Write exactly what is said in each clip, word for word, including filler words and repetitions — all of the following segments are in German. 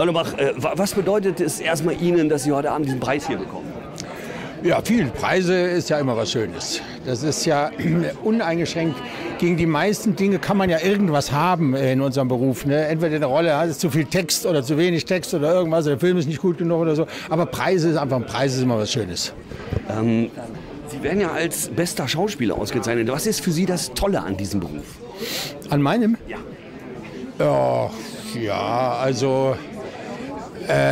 Hörnebach, was bedeutet es erstmal Ihnen, dass Sie heute Abend diesen Preis hier bekommen? Ja, viele Preise ist ja immer was Schönes. Das ist ja uneingeschränkt. Gegen die meisten Dinge kann man ja irgendwas haben in unserem Beruf. Ne? Entweder eine Rolle, hat es zu viel Text oder zu wenig Text oder irgendwas, der Film ist nicht gut genug oder so. Aber Preise ist einfach, Preis ist immer was Schönes. Ähm, Sie werden ja als bester Schauspieler ausgezeichnet. Was ist für Sie das Tolle an diesem Beruf? An meinem? Ja. Oh, ja, also...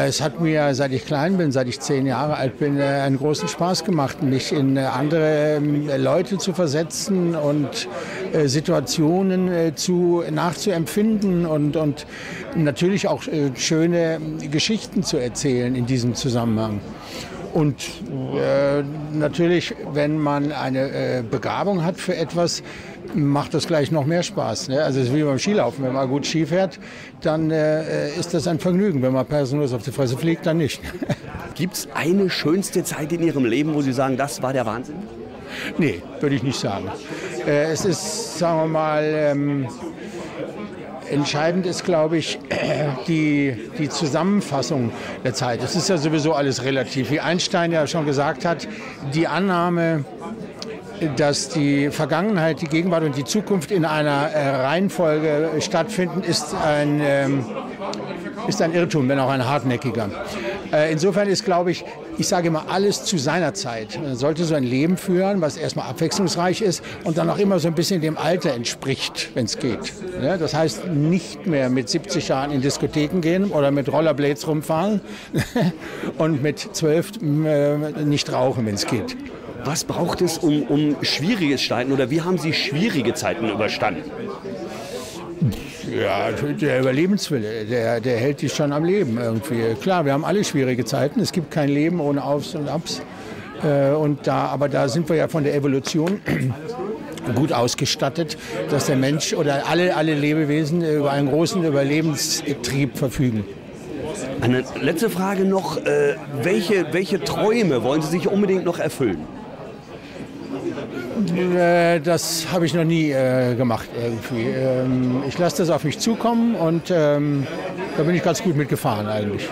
Es hat mir, seit ich klein bin, seit ich zehn Jahre alt bin, einen großen Spaß gemacht, mich in andere Leute zu versetzen und Situationen zu, nachzuempfinden und, und natürlich auch schöne Geschichten zu erzählen in diesem Zusammenhang. Und äh, natürlich, wenn man eine äh, Begabung hat für etwas, macht das gleich noch mehr Spaß. Ne? Also es ist wie beim Skilaufen. Wenn man gut Ski fährt, dann äh, ist das ein Vergnügen. Wenn man personlos auf die Fresse fliegt, dann nicht. Gibt es eine schönste Zeit in Ihrem Leben, wo Sie sagen, das war der Wahnsinn? Nee, würde ich nicht sagen. Äh, es ist, sagen wir mal... Ähm, Entscheidend ist, glaube ich, die, die Zusammenfassung der Zeit. Es ist ja sowieso alles relativ. Wie Einstein ja schon gesagt hat, die Annahme, dass die Vergangenheit, die Gegenwart und die Zukunft in einer Reihenfolge stattfinden, ist ein, ist ein Irrtum, wenn auch ein hartnäckiger. Insofern ist, glaube ich, ich sage immer, alles zu seiner Zeit. Man sollte so ein Leben führen, was erstmal abwechslungsreich ist und dann auch immer so ein bisschen dem Alter entspricht, wenn es geht. Das heißt, nicht mehr mit siebzig Jahren in Diskotheken gehen oder mit Rollerblades rumfahren und mit zwölf nicht rauchen, wenn es geht. Was braucht es, um, um schwieriges Zeiten oder wie haben Sie schwierige Zeiten überstanden? Ja, der Überlebenswille, der, der hält dich schon am Leben irgendwie. Klar, wir haben alle schwierige Zeiten. Es gibt kein Leben ohne Aufs und Abs. Äh, und da, aber da sind wir ja von der Evolution gut ausgestattet, dass der Mensch oder alle, alle Lebewesen über einen großen Überlebenstrieb verfügen. Eine letzte Frage noch. Äh, welche, welche Träume wollen Sie sich unbedingt noch erfüllen? Das habe ich noch nie äh, gemacht irgendwie. Ähm, ich lasse das auf mich zukommen und ähm, da bin ich ganz gut mitgefahren eigentlich.